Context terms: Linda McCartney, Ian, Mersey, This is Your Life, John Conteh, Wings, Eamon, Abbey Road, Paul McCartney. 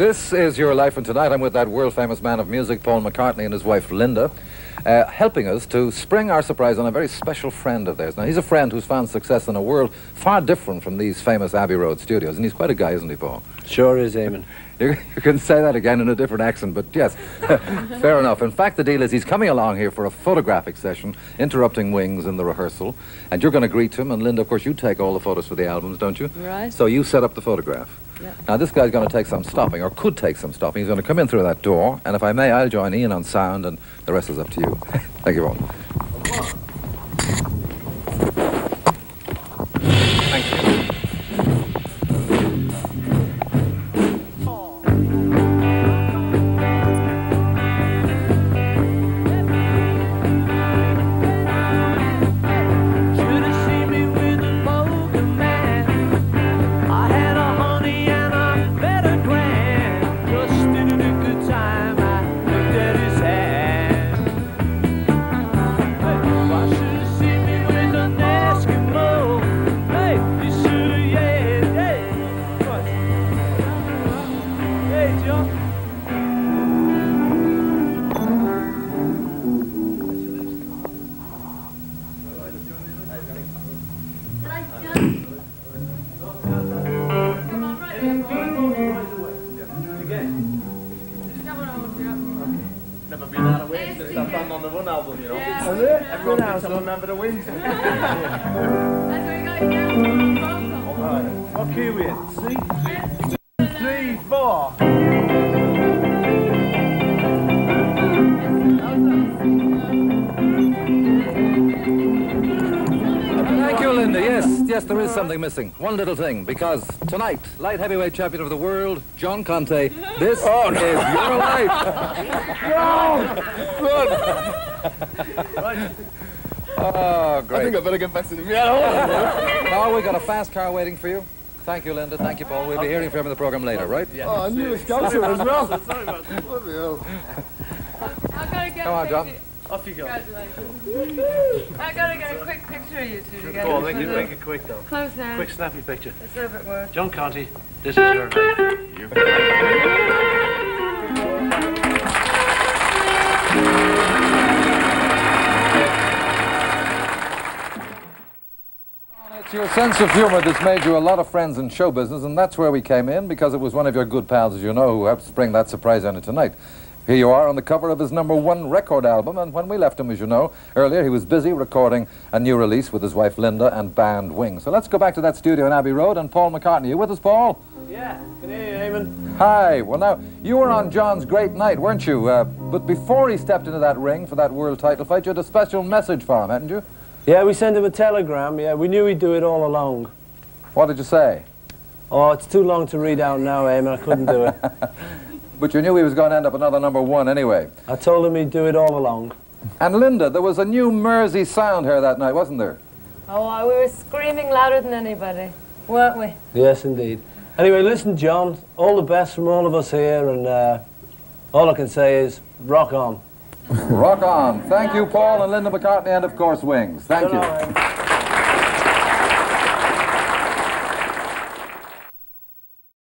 This is Your Life, and tonight I'm with that world-famous man of music, Paul McCartney, and his wife, Linda, helping us to spring our surprise on a very special friend of theirs. Now, he's a friend who's found success in a world far different from these famous Abbey Road studios, and he's quite a guy, isn't he, Paul? Sure is, Eamon. You can say that again in a different accent, but yes, fair enough. In fact, the deal is he's coming along here for a photographic session, interrupting Wings in the rehearsal, and you're going to greet him, and Linda, of course, you take all the photos for the albums, don't you? Right. So you set up the photograph. Yep. Now, this guy's going to take some stopping, or could take some stopping. He's going to come in through that door, and if I may, I'll join Ian on sound, and the rest is up to you. Thank you all. Thank you. There is something missing, one little thing, because tonight, light heavyweight champion of the world, John Conteh, this is Your Life. Good. Oh, great. I think I better get back to the piano. Oh, we've got a fast car waiting for you. Thank you, Linda. Thank you, Paul. We'll be hearing from him in the program later, right? Yeah. Oh, I knew it was culture as well. Sorry about that. What the hell? Come on, John. Off you go. Congratulations. I gotta get a quick picture of you two together. Oh, make it quick though. Close now. Quick, snappy picture. Let's have it work. John Conteh, This Is Your Life. It's your sense of humor that's made you a lot of friends in show business, and that's where we came in, because it was one of your good pals, as you know, who helped spring that surprise on it tonight. Here you are on the cover of his #1 record album, and when we left him, as you know, earlier, he was busy recording a new release with his wife, Linda, and band Wings. So let's go back to that studio in Abbey Road, and Paul McCartney, you with us, Paul? Yeah, good day, Eamon. Hi, well now, you were on John's great night, weren't you? But before he stepped into that ring for that world title fight, you had a special message for him, hadn't you? Yeah, we sent him a telegram, yeah, we knew he'd do it all along. What did you say? Oh, it's too long to read out now, Eamon, I couldn't do it. But you knew he was going to end up another #1 anyway. I told him he'd do it all along. And Linda, there was a new Mersey sound here that night, wasn't there? Oh, we were screaming louder than anybody, weren't we? Yes, indeed. Anyway, listen, John, all the best from all of us here, and all I can say is, rock on. Rock on. Thank you, Paul and Linda McCartney, and of course, Wings. Thank you.